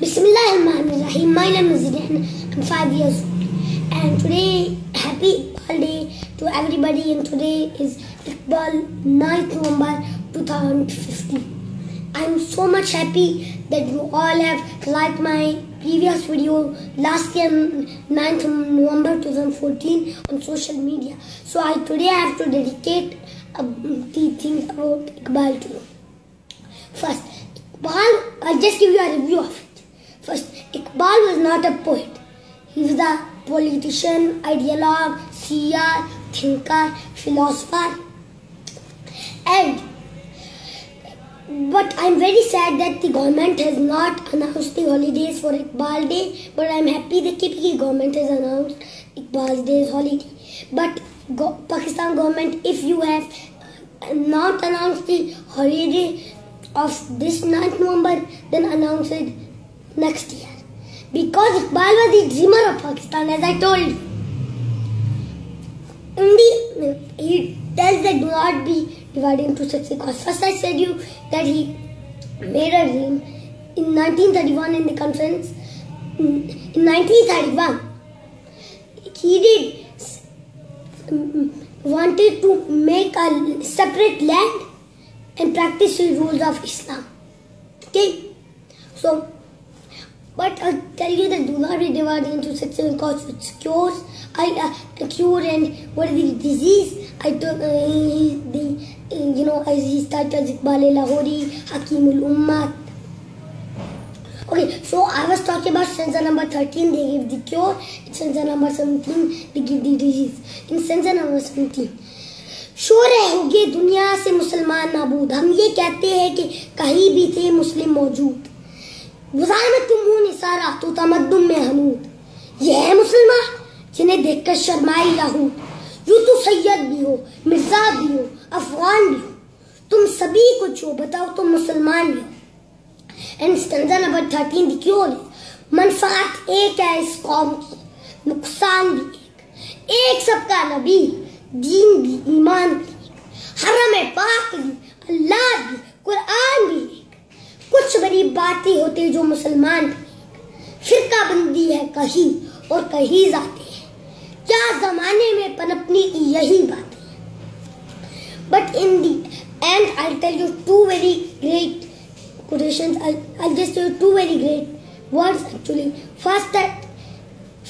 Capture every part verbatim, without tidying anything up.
Bismillahirrahmanirrahim. My name is Zidane. I'm five years old. And today, happy Iqbal Day to everybody. And today is Iqbal, ninth November two thousand fifteen. I'm so much happy that you all have liked my previous video last year, ninth November two thousand fourteen, on social media. So I today have to dedicate uh, the things about Iqbal to you. First, Iqbal, I'll just give you a review of it. First, Iqbal was not a poet. He was a politician, ideologue, seer, thinker, philosopher. And, but I'm very sad that the government has not announced the holidays for Iqbal Day. But I'm happy the K P K government has announced Iqbal Day's holiday. But go, Pakistan government, if you have not announced the holiday of this ninth November, then announce it next year. Because Iqbal was the dreamer of Pakistan, as I told you. Indeed, he tells that do not be divided into six equals. First, I said you that he made a dream in nineteen thirty-one in the conference. In nineteen thirty-one, he did wanted to make a separate land and practice the rules of Islam. Okay? So, but I'll tell you that do not be divided into sections because it cures, I uh, cure and what is the disease? I took uh, the uh, you know as he started Iqbal-e-Lahuri Hakimul Ummat. Okay, so I was talking about stanza number thirteen. They give the cure. In stanza number seventeen, they give the disease. In stanza number seventeen. शोर होंगे दुनिया से मुसलमान नाबूद हम ये कहते हैं कि कहीं भी थे मुस्लिम मौजूद गुजारमतुमून इशारा तो तमद्दुम में हनूद ये है मुसलमान जिन्हें देखकर शर्माई लाहूद यूं तो सैयद भी हो मिर्जा भी हो अफगान भी हो तुम सभी को जो बताओ तुम मुसलमान भी हो and stanza number thirteen the cure मनफात एक है इस कौम की नुकसान भी एक एक सबका नबी दीन भी ईमान भी हरम पाक भी अल्लाह भी कुरान भी कुछ बड़ी बातें होते जो मुसलमान फिरका बंदी है कहीं और कहीं जाते हैं क्या जमाने में पनपनी की यही बातें but in the end I tell you two very great quotations I just tell you two very great words actually first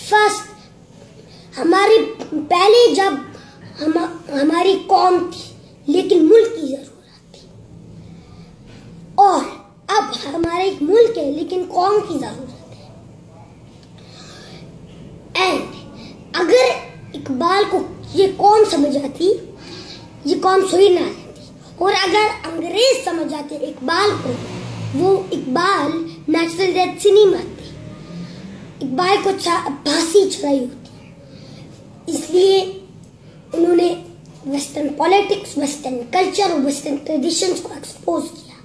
first हमारे पहले जब हम, हमारी कौम थी लेकिन मुल्क की जरूरत थी और अब हमारा एक मुल्क है लेकिन कौम की जरूरत है एंड अगर इकबाल को ये कौम समझ आती ये कौम सोई ना रहती और अगर अंग्रेज समझ आते इकबाल को वो इकबाल नेचुरल डेथ से नहीं मारते इकबाल को फांसी चढ़ाई होती इसलिए उन्होंने वेस्टर्न पॉलिटिक्स वेस्टर्न कल्चर और वेस्टर्न ट्रेडिशंस को एक्सपोज किया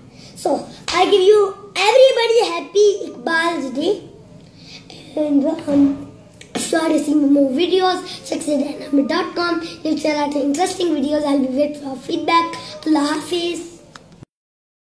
so I give you everybody happy Iqbal day and if you are receiving more videos check Zidane Hamid dot com if there are interesting videos I'll be waiting for feedback. Allah Hafiz.